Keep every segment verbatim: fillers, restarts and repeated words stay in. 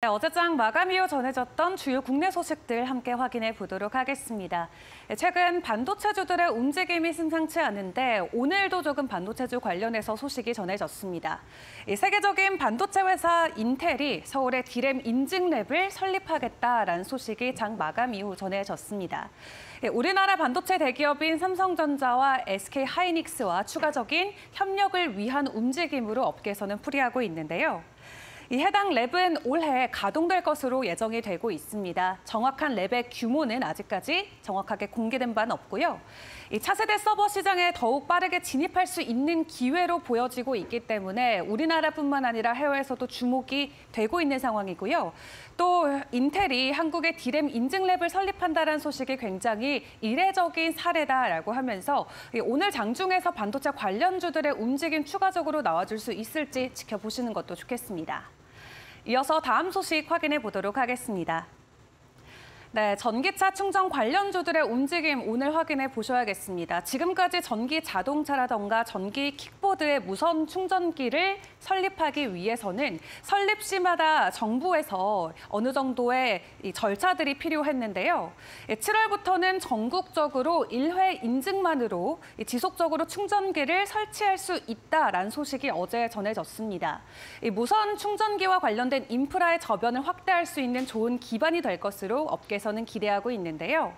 네, 어제 장 마감 이후 전해졌던 주요 국내 소식들 함께 확인해 보도록 하겠습니다. 최근 반도체주들의 움직임이 심상치 않은데 오늘도 조금 반도체주 관련해서 소식이 전해졌습니다. 세계적인 반도체 회사 인텔이 서울에 디램 인증랩을 설립하겠다라는 소식이 장 마감 이후 전해졌습니다. 우리나라 반도체 대기업인 삼성전자와 에스케이하이닉스와 추가적인 협력을 위한 움직임으로 업계에서는 풀이하고 있는데요. 이 해당 랩은 올해 가동될 것으로 예정이 되고 있습니다. 정확한 랩의 규모는 아직까지 정확하게 공개된 바는 없고요. 이 차세대 서버 시장에 더욱 빠르게 진입할 수 있는 기회로 보여지고 있기 때문에 우리나라뿐만 아니라 해외에서도 주목이 되고 있는 상황이고요. 또 인텔이 한국에 디램 인증랩을 설립한다는 소식이 굉장히 이례적인 사례다라고 하면서 오늘 장중에서 반도체 관련주들의 움직임 추가적으로 나와줄 수 있을지 지켜보시는 것도 좋겠습니다. 이어서 다음 소식 확인해 보도록 하겠습니다. 네, 전기차 충전 관련주들의 움직임 오늘 확인해 보셔야겠습니다. 지금까지 전기 자동차라던가 전기 킥보드의 무선 충전기를 설립하기 위해서는 설립 시마다 정부에서 어느 정도의 이 절차들이 필요했는데요. 칠월부터는 전국적으로 일 회 인증만으로 지속적으로 충전기를 설치할 수 있다라는 소식이 어제 전해졌습니다. 이 무선 충전기와 관련된 인프라의 저변을 확대할 수 있는 좋은 기반이 될 것으로 업계 에서는 기대하고 있는데요.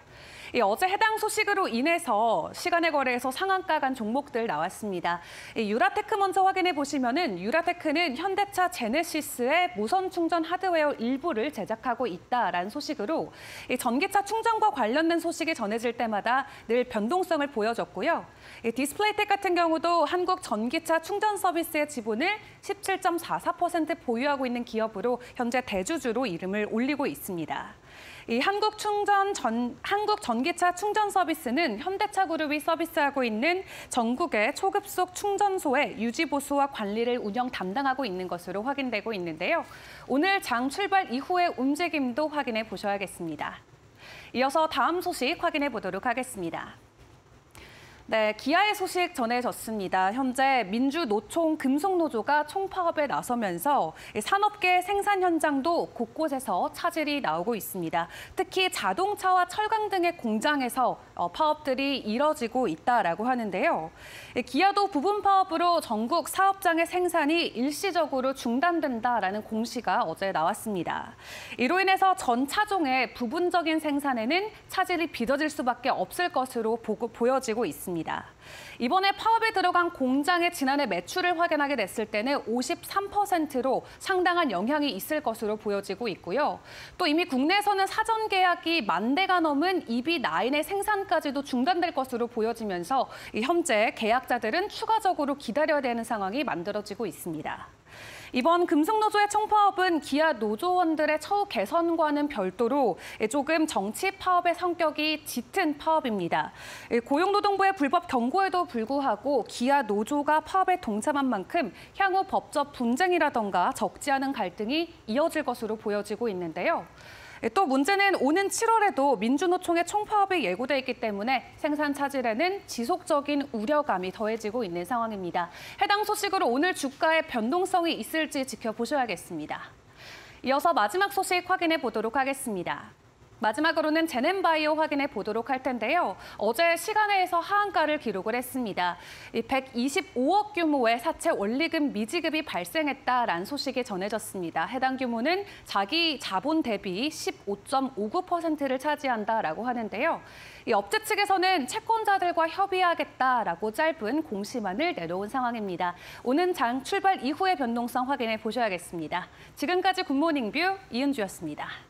예, 어제 해당 소식으로 인해서 시간의 거래에서 상한가 간 종목들 나왔습니다. 예, 유라테크 먼저 확인해 보시면은 유라테크는 현대차 제네시스의 무선 충전 하드웨어 일부를 제작하고 있다라는 소식으로 예, 전기차 충전과 관련된 소식이 전해질 때마다 늘 변동성을 보여줬고요. 예, 디스플레이텍 같은 경우도 한국 전기차 충전 서비스의 지분을 십칠 점 사사 퍼센트 보유하고 있는 기업으로 현재 대주주로 이름을 올리고 있습니다. 이 한국 충전 전 한국 전기차 충전 서비스는 현대차 그룹이 서비스하고 있는 전국의 초급속 충전소의 유지 보수와 관리를 운영 담당하고 있는 것으로 확인되고 있는데요. 오늘 장 출발 이후의 움직임도 확인해 보셔야겠습니다. 이어서 다음 소식 확인해 보도록 하겠습니다. 네, 기아의 소식 전해졌습니다. 현재 민주노총 금속노조가 총파업에 나서면서 산업계 생산 현장도 곳곳에서 차질이 나오고 있습니다. 특히 자동차와 철강 등의 공장에서 파업들이 이뤄지고 있다라고 하는데요. 기아도 부분 파업으로 전국 사업장의 생산이 일시적으로 중단된다라는 공시가 어제 나왔습니다. 이로 인해서 전 차종의 부분적인 생산에는 차질이 빚어질 수밖에 없을 것으로 보고, 보여지고 있습니다. 이번에 파업에 들어간 공장의 지난해 매출을 확인하게 됐을 때는 오십삼 퍼센트로 상당한 영향이 있을 것으로 보여지고 있고요. 또 이미 국내에서는 사전 계약이 만 대가 넘은 이브이나인의 생산까지도 중단될 것으로 보여지면서 현재 계약자들은 추가적으로 기다려야 되는 상황이 만들어지고 있습니다. 이번 금속노조의 총파업은 기아 노조원들의 처우 개선과는 별도로 조금 정치 파업의 성격이 짙은 파업입니다. 고용노동부의 불법 경고에도 불구하고 기아 노조가 파업에 동참한 만큼 향후 법적 분쟁이라던가 적지 않은 갈등이 이어질 것으로 보여지고 있는데요. 또 문제는 오는 칠월에도 민주노총의 총파업이 예고돼 있기 때문에 생산 차질에는 지속적인 우려감이 더해지고 있는 상황입니다. 해당 소식으로 오늘 주가의 변동성이 있을지 지켜보셔야겠습니다. 이어서 마지막 소식 확인해 보도록 하겠습니다. 마지막으로는 제넨바이오 확인해 보도록 할 텐데요. 어제 시간외에서 하한가를 기록을 했습니다. 백이십오억 규모의 사채 원리금 미지급이 발생했다라는 소식이 전해졌습니다. 해당 규모는 자기 자본 대비 십오 점 오구 퍼센트를 차지한다라고 하는데요. 이 업체 측에서는 채권자들과 협의하겠다라고 짧은 공시만을 내놓은 상황입니다. 오는 장 출발 이후의 변동성 확인해 보셔야겠습니다. 지금까지 굿모닝 뷰 이은주였습니다.